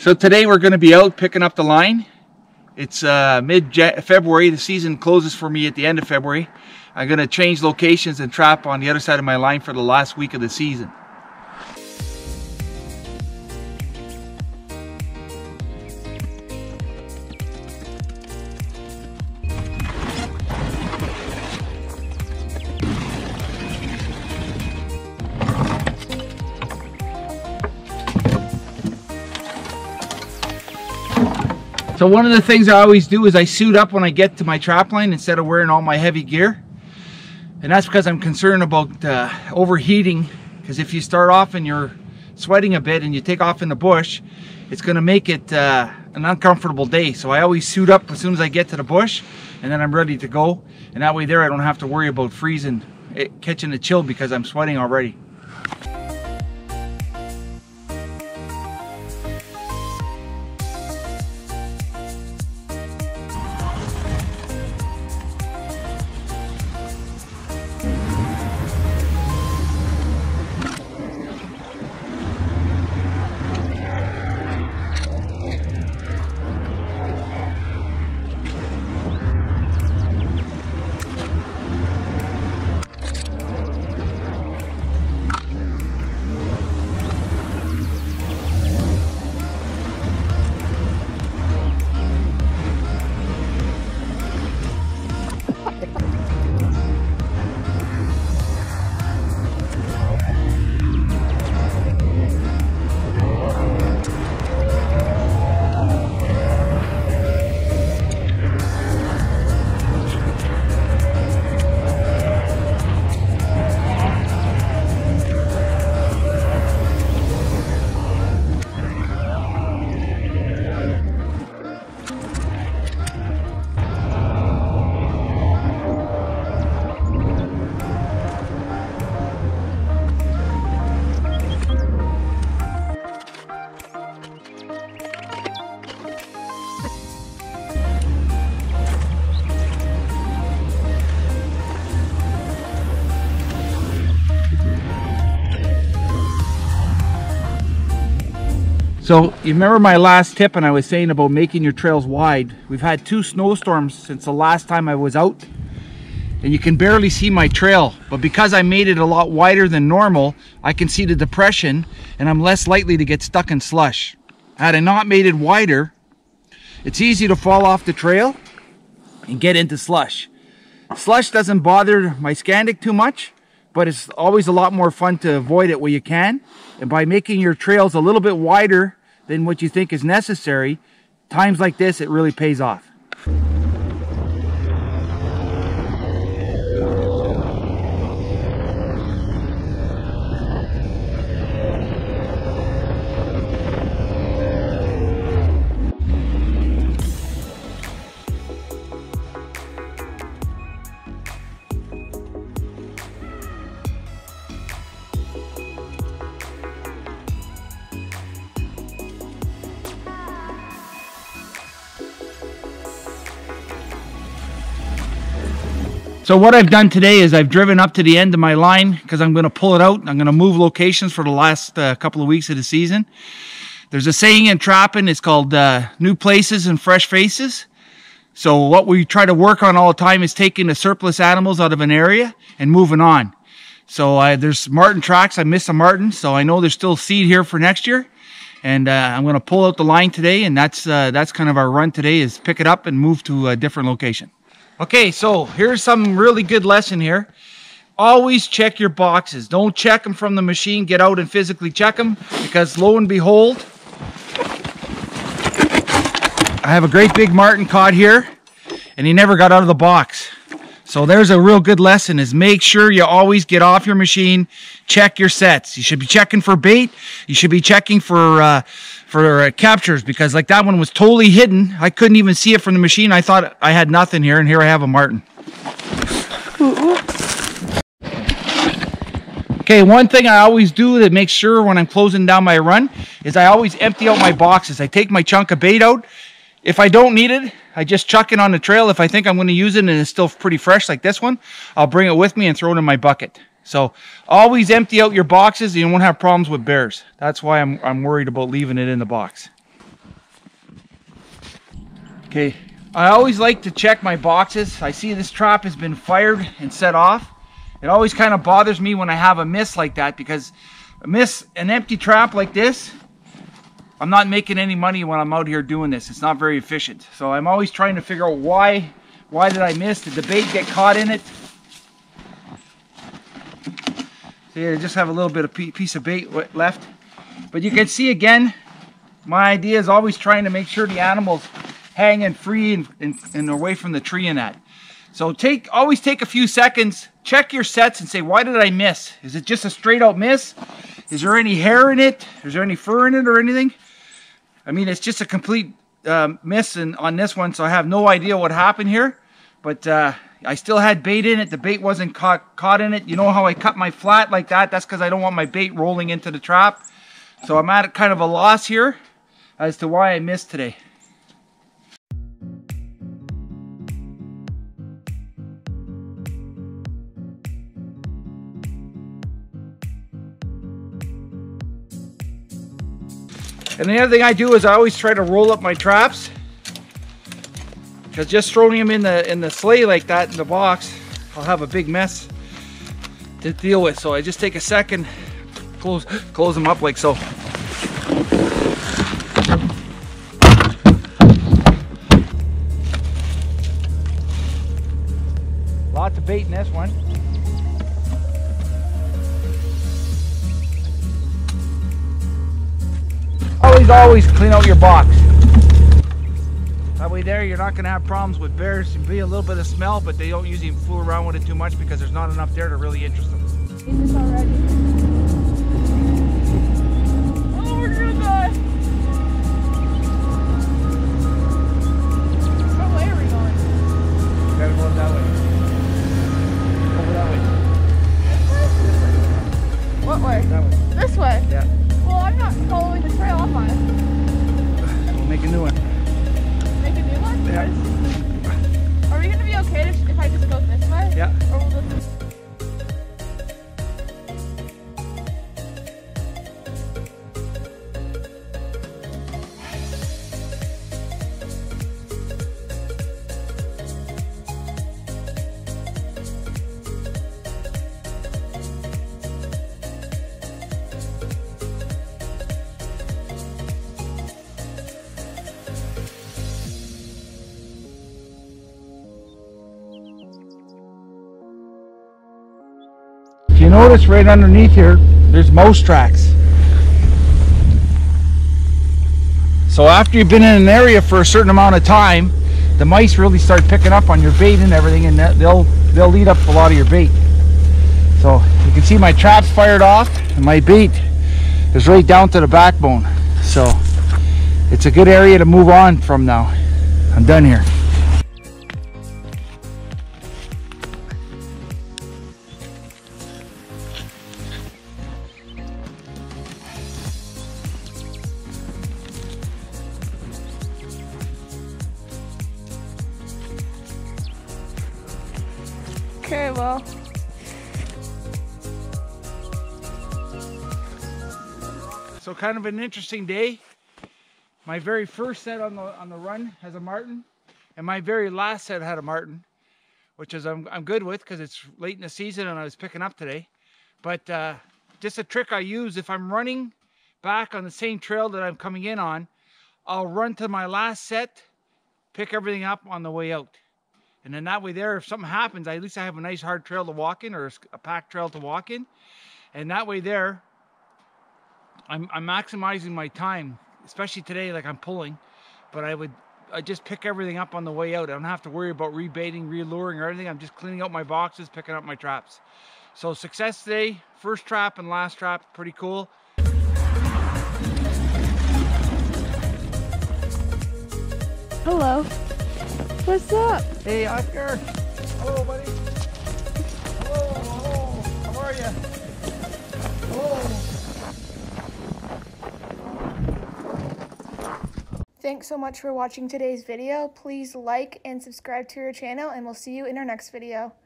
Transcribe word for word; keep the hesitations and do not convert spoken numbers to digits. So today we're going to be out picking up the line. It's uh, mid-February. The season closes for me at the end of February. I'm going to change locations and trap on the other side of my line for the last week of the season. So one of the things I always do is I suit up when I get to my trap line instead of wearing all my heavy gear. And that's because I'm concerned about uh, overheating, because if you start off and you're sweating a bit and you take off in the bush, it's going to make it uh, an uncomfortable day. So I always suit up as soon as I get to the bush, and then I'm ready to go. And that way there I don't have to worry about freezing, it, catching a chill because I'm sweating already. So you remember my last tip, and I was saying about making your trails wide. We've had two snowstorms since the last time I was out, and you can barely see my trail. But because I made it a lot wider than normal, I can see the depression and I'm less likely to get stuck in slush. Had I not made it wider, it's easy to fall off the trail and get into slush. Slush doesn't bother my Scandic too much, but it's always a lot more fun to avoid it where you can. And by making your trails a little bit wider than what you think is necessary, times like this, it really pays off. So what I've done today is I've driven up to the end of my line because I'm going to pull it out. I'm going to move locations for the last uh, couple of weeks of the season. There's a saying in trapping, it's called uh, new places and fresh faces. So what we try to work on all the time is taking the surplus animals out of an area and moving on. So uh, there's Martin tracks. I missed a Martin, so I know there's still seed here for next year. And uh, I'm going to pull out the line today, and that's, uh, that's kind of our run today, is pick it up and move to a different location. Okay, so here's some really good lesson here. Always check your boxes. Don't check them from the machine. Get out and physically check them, because lo and behold, I have a great big Martin caught here, and he never got out of the box. So there's a real good lesson, is make sure you always get off your machine, check your sets. You should be checking for bait. You should be checking for uh, for uh, captures, because like that one was totally hidden. I couldn't even see it from the machine. I thought I had nothing here, and here I have a Martin. Ooh. Okay, one thing I always do that makes sure when I'm closing down my run is I always empty out my boxes. I take my chunk of bait out. If I don't need it, I just chuck it on the trail. If I think I'm going to use it and it's still pretty fresh like this one, I'll bring it with me and throw it in my bucket. So always empty out your boxes, and you won't have problems with bears. That's why I'm, I'm worried about leaving it in the box. Okay, I always like to check my boxes. I see this trap has been fired and set off. It always kind of bothers me when I have a miss like that, because a miss, an empty trap like this, I'm not making any money when I'm out here doing this. It's not very efficient. So I'm always trying to figure out why, why did I miss? Did the bait get caught in it? So yeah, I just have a little bit of piece of bait left. But you can see again, my idea is always trying to make sure the animals hanging free and, and, and away from the tree and that. So take always take a few seconds, check your sets and say, why did I miss? Is it just a straight out miss? Is there any hair in it? Is there any fur in it or anything? I mean, it's just a complete um, miss in, on this one, so I have no idea what happened here. But uh, I still had bait in it. The bait wasn't caught, caught in it. You know how I cut my flat like that? That's because I don't want my bait rolling into the trap. So I'm at kind of a loss here as to why I missed today. And the other thing I do is I always try to roll up my traps, because just throwing them in the in the sleigh like that in the box, I'll have a big mess to deal with. So I just take a second, close close them up like so. Lots of bait in this one. Always, always clean out your box. That way there, you're not going to have problems with bears. There'll be a little bit of smell, but they don't usually fool around with it too much because there's not enough there to really interest them. Is this already? Oh, we're good, guys. What way are we going? We gotta go that way. Over that way. What way? That way. This way? Yeah. Well, I'm not following the trail up on it. We'll make a new one. Make a new one? Yeah. Are we going to be okay if, if I just go this way? Yeah. Or will this be... Notice right underneath here, there's mouse tracks. So after you've been in an area for a certain amount of time, the mice really start picking up on your bait and everything, and they'll they'll lead up a lot of your bait. So you can see my traps fired off, and my bait is right down to the backbone. So it's a good area to move on from now. I'm done here. Okay, well, so kind of an interesting day. My very first set on the on the run has a Martin, and my very last set had a Martin, which is I'm, I'm good with because it's late in the season and I was picking up today. But uh, just a trick I use: if I'm running back on the same trail that I'm coming in on, I'll run to my last set, pick everything up on the way out. And then that way there, if something happens, I, at least I have a nice hard trail to walk in, or a packed trail to walk in. And that way there, I'm, I'm maximizing my time, especially today, like I'm pulling. But I would I just pick everything up on the way out. I don't have to worry about rebaiting, reluring, or anything. I'm just cleaning out my boxes, picking up my traps. So success today, first trap and last trap, pretty cool. Hello. What's up? Hey, Oscar. Hello, buddy. Hello, hello. How are you? Hello. Thanks so much for watching today's video. Please like and subscribe to our channel, and we'll see you in our next video.